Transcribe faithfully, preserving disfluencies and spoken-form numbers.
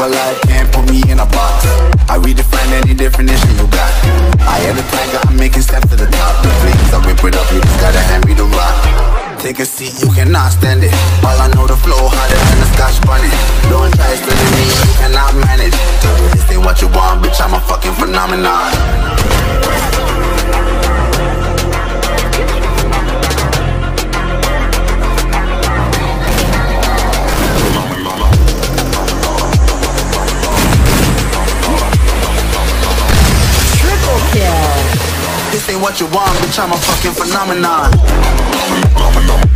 a life and put me in a box. I redefine any definition you got. I had a tiger, I'm making steps to the top. The flames, I whip it up, you just gotta hand me the rock. Take a seat, you cannot stand it. All I know, the flow harder than a Scotch bunny. Don't try explaining me, you cannot manage. This ain't what you want, bitch, I'm a fucking phenomenon. This ain't what you want, bitch, I'm a fucking phenomenon.